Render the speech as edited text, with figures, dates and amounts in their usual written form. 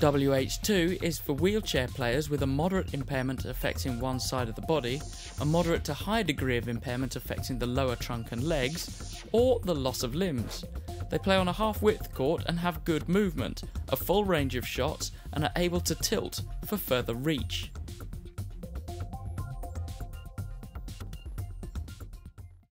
WH2 is for wheelchair players with a moderate impairment affecting one side of the body, a moderate to high degree of impairment affecting the lower trunk and legs, or the loss of limbs. They play on a half-width court and have good movement, a full range of shots, and are able to tilt for further reach.